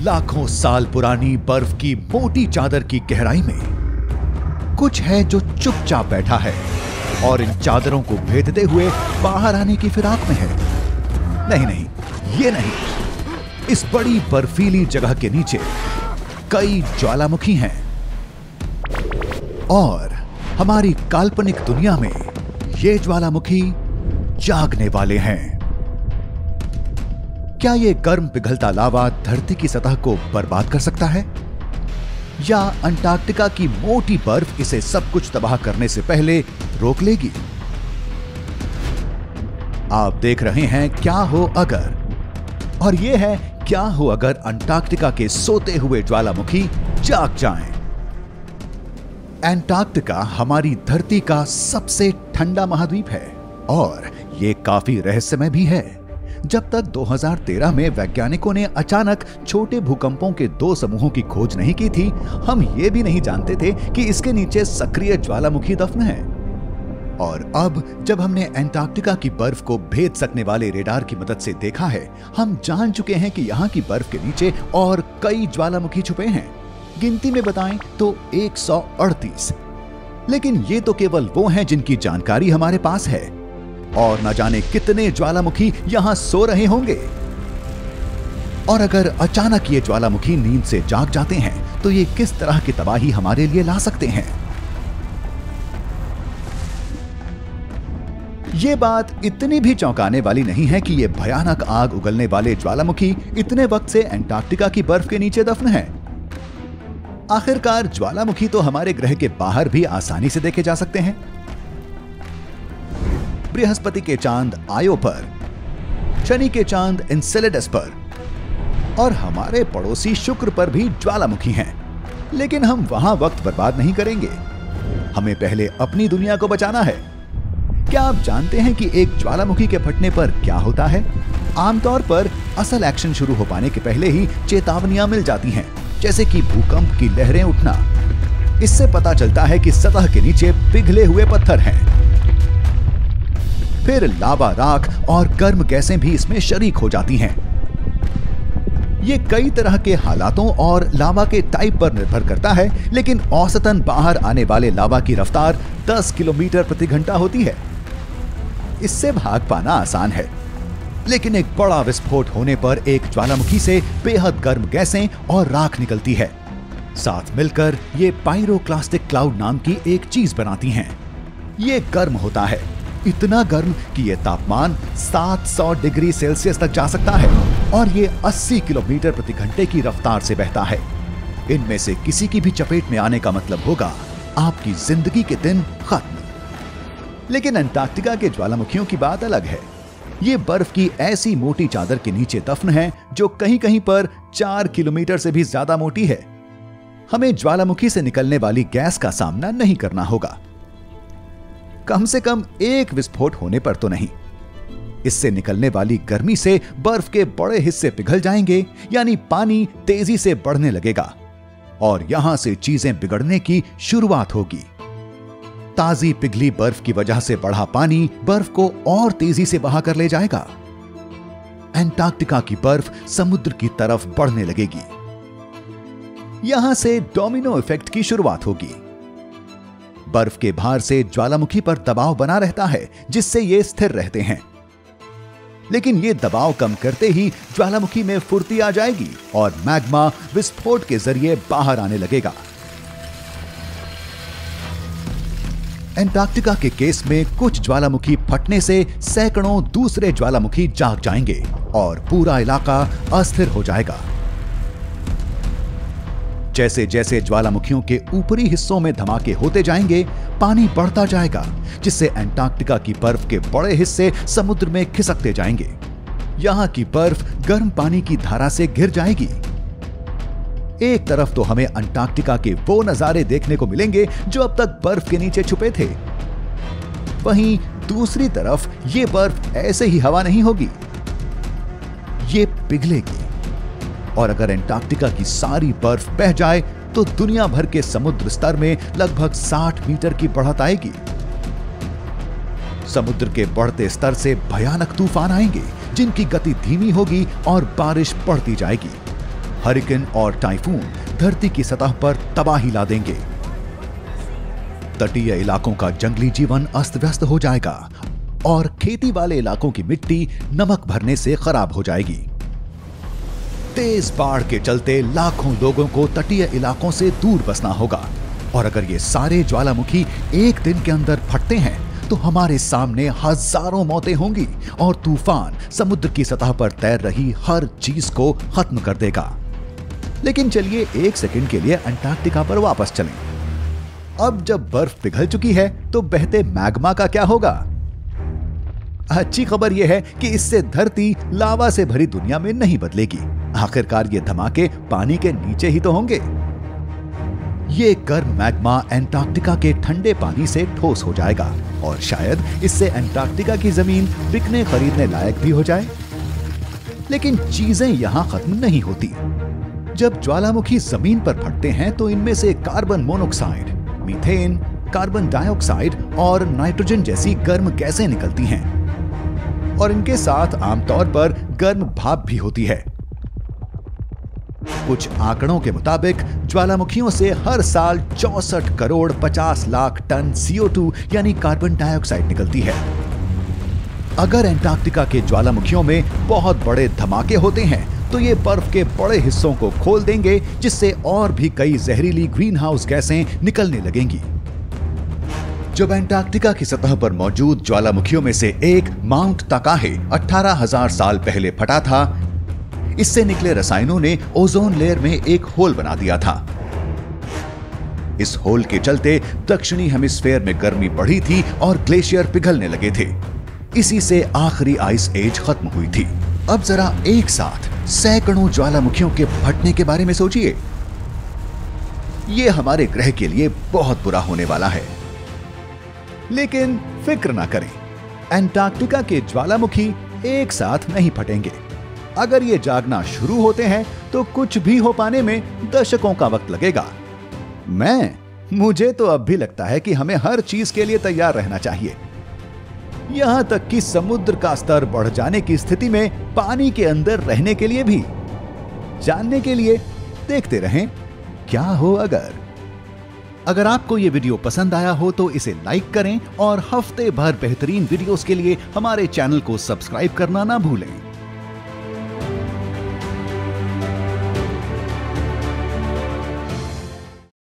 लाखों साल पुरानी बर्फ की मोटी चादर की गहराई में कुछ है जो चुपचाप बैठा है और इन चादरों को भेदते हुए बाहर आने की फिराक में है। नहीं नहीं, ये नहीं। इस बड़ी बर्फीली जगह के नीचे कई ज्वालामुखी हैं और हमारी काल्पनिक दुनिया में ये ज्वालामुखी जागने वाले हैं। क्या ये गर्म पिघलता लावा धरती की सतह को बर्बाद कर सकता है, या अंटार्कटिका की मोटी बर्फ इसे सब कुछ तबाह करने से पहले रोक लेगी? आप देख रहे हैं क्या हो अगर, और यह है क्या हो अगर अंटार्कटिका के सोते हुए ज्वालामुखी जाग जाएं। अंटार्कटिका हमारी धरती का सबसे ठंडा महाद्वीप है और ये काफी रहस्यमय भी है। जब तक 2013 में वैज्ञानिकों ने अचानक छोटे भूकंपों के दो समूहों की खोज नहीं की थी, हम ये भी नहीं जानते थे कि इसके नीचे सक्रिय ज्वालामुखी दफन है। और अब जब हमने अंटार्कटिका की बर्फ को भेद सकने वाले रेडार की मदद से देखा है, हम जान चुके हैं कि यहाँ की बर्फ के नीचे और कई ज्वालामुखी छुपे हैं। गिनती में बताएं तो 138। लेकिन ये तो केवल वो हैं जिनकी जानकारी हमारे पास है, और न जाने कितने ज्वालामुखी यहां सो रहे होंगे। और अगर अचानक ये ज्वालामुखी नींद से जाग जाते हैं तो ये किस तरह की तबाही हमारे लिए ला सकते हैं? ये बात इतनी भी चौंकाने वाली नहीं है कि ये भयानक आग उगलने वाले ज्वालामुखी इतने वक्त से अंटार्कटिका की बर्फ के नीचे दफन है। आखिरकार ज्वालामुखी तो हमारे ग्रह के बाहर भी आसानी से देखे जा सकते हैं। बृहस्पति के चांद आयो पर, शनि के चांद एनसेलेडस पर और हमारे पड़ोसी शुक्र पर भी ज्वालामुखी हैं, लेकिन हम वहां वक्त बर्बाद नहीं करेंगे। हमें पहले अपनी दुनिया को बचाना है। क्या आप जानते हैं कि एक ज्वालामुखी के फटने पर क्या होता है? आमतौर पर असल एक्शन शुरू हो पाने के पहले ही चेतावनियां मिल जाती हैं, जैसे कि भूकंप की लहरें उठना। इससे पता चलता है कि सतह के नीचे पिघले हुए पत्थर हैं। फिर लावा, राख और गर्म गैसें भी इसमें शरीक हो जाती हैं। ये कई तरह के हालातों और लावा के टाइप पर निर्भर करता है, लेकिन औसतन बाहर आने वाले लावा की रफ्तार 10 किलोमीटर प्रति घंटा होती है। इससे भाग पाना आसान है, लेकिन एक बड़ा विस्फोट होने पर एक ज्वालामुखी से बेहद गर्म गैसें और राख निकलती है। साथ मिलकर ये पायरोक्लास्टिक क्लाउड नाम की एक चीज बनाती हैं। ये गर्म होता है, इतना गर्म कि यह तापमान 700 डिग्री सेल्सियस तक जा सकता है और ये 80 किलोमीटर प्रति घंटे की रफ्तार से बहता है। इनमें से किसी की भी चपेट में आने का मतलब होगा आपकी जिंदगी के दिन खत्म। लेकिन अंटार्कटिका के ज्वालामुखियों की बात अलग है। ये बर्फ की ऐसी मोटी चादर के नीचे दफन है जो कहीं कहीं पर 4 किलोमीटर से भी ज्यादा मोटी है। हमें ज्वालामुखी से निकलने वाली गैस का सामना नहीं करना होगा, कम से कम एक विस्फोट होने पर तो नहीं। इससे निकलने वाली गर्मी से बर्फ के बड़े हिस्से पिघल जाएंगे, यानी पानी तेजी से बढ़ने लगेगा और यहां से चीजें बिगड़ने की शुरुआत होगी। ताजी पिघली बर्फ की वजह से बढ़ा पानी बर्फ को और तेजी से बहा कर ले जाएगा। अंटार्कटिका की बर्फ समुद्र की तरफ बढ़ने लगेगी। यहां से डोमिनो इफेक्ट की शुरुआत होगी। बर्फ के भार से ज्वालामुखी पर दबाव बना रहता है, जिससे ये स्थिर रहते हैं। लेकिन ये दबाव कम करते ही ज्वालामुखी में फुर्ती आ जाएगी और मैग्मा विस्फोट के जरिए बाहर आने लगेगा। अंटार्कटिका के केस में कुछ ज्वालामुखी फटने से सैकड़ों दूसरे ज्वालामुखी जाग जाएंगे और पूरा इलाका अस्थिर हो जाएगा। जैसे जैसे ज्वालामुखियों के ऊपरी हिस्सों में धमाके होते जाएंगे, पानी बढ़ता जाएगा, जिससे अंटार्कटिका की बर्फ के बड़े हिस्से समुद्र में खिसकते जाएंगे। यहाँ की बर्फ गर्म पानी की धारा से घिर जाएगी। एक तरफ तो हमें अंटार्कटिका के वो नजारे देखने को मिलेंगे जो अब तक बर्फ के नीचे छुपे थे, वहीं दूसरी तरफ ये बर्फ ऐसे ही हवा नहीं होगी, ये पिघलेगी। और अगर अंटार्कटिका की सारी बर्फ बह जाए तो दुनिया भर के समुद्र स्तर में लगभग 60 मीटर की बढ़त आएगी। समुद्र के बढ़ते स्तर से भयानक तूफान आएंगे जिनकी गति धीमी होगी और बारिश पड़ती जाएगी। हरिकेन और टाइफून धरती की सतह पर तबाही ला देंगे। तटीय इलाकों का जंगली जीवन अस्त व्यस्त हो जाएगा और खेती वाले इलाकों की मिट्टी नमक भरने से खराब हो जाएगी। तेज बाढ़ के चलते लाखों लोगों को तटीय इलाकों से दूर बसना होगा और अगर ये सारे ज्वालामुखी एक दिन के अंदर फटते हैं तो हमारे सामने हजारों मौतें होंगी और तूफान समुद्र की सतह पर तैर रही हर चीज को खत्म कर देगा। लेकिन चलिए एक सेकंड के लिए अंटार्कटिका पर वापस चलें। अब जब बर्फ पिघल चुकी है तो बहते मैग्मा का क्या होगा? अच्छी खबर यह है कि इससे धरती लावा से भरी दुनिया में नहीं बदलेगी। आखिरकार ये धमाके पानी के नीचे ही तो होंगे। ये गर्म मैग्मा एंटार्क्टिका के ठंडे पानी से ठोस हो जाएगा और शायद इससे एंटार्क्टिका की जमीन बिकने खरीदने लायक भी हो जाए। लेकिन चीजें यहां खत्म नहीं होती। जब ज्वालामुखी जमीन पर फटते हैं तो इनमें से carbon monoxide, methane, carbon dioxide और नाइट्रोजन जैसी गर्म गैसें निकलती हैं और इनके साथ आमतौर पर गर्म भाप भी होती है। कुछ आंकड़ों के मुताबिक ज्वालामुखियों से हर साल 64 करोड़ 50 लाख टन CO2 यानी कार्बन डाइऑक्साइड निकलती है। अगर एंटार्क्टिका के ज्वालामुखियों में बहुत बड़े धमाके होते हैं तो ये बर्फ के बड़े हिस्सों को खोल देंगे, जिससे और भी कई जहरीली ग्रीन हाउस गैसें निकलने लगेंगी। जब एंटार्क्टिका की सतह पर मौजूद ज्वालामुखियों में से एक माउंट ताकाहे 18,000 साल पहले फटा था, इससे निकले रसायनों ने ओजोन लेयर में एक होल बना दिया था। इस होल के चलते दक्षिणी हेमिस्फीयर में गर्मी बढ़ी थी और ग्लेशियर पिघलने लगे थे। इसी से आखिरी आइस एज खत्म हुई थी। अब जरा एक साथ सैकड़ों ज्वालामुखियों के फटने के बारे में सोचिए। यह हमारे ग्रह के लिए बहुत बुरा होने वाला है। लेकिन फिक्र ना करें, एंटार्क्टिका के ज्वालामुखी एक साथ नहीं फटेंगे। अगर ये जागना शुरू होते हैं तो कुछ भी हो पाने में दशकों का वक्त लगेगा। मुझे तो अब भी लगता है कि हमें हर चीज के लिए तैयार रहना चाहिए। यहां तक कि समुद्र का स्तर बढ़ जाने की स्थिति में पानी के अंदर रहने के लिए भी। जानने के लिए देखते रहें क्या हो। अगर आपको ये वीडियो पसंद आया हो तो इसे लाइक करें और हफ्ते भर बेहतरीन वीडियोस के लिए हमारे चैनल को सब्सक्राइब करना ना भूलें।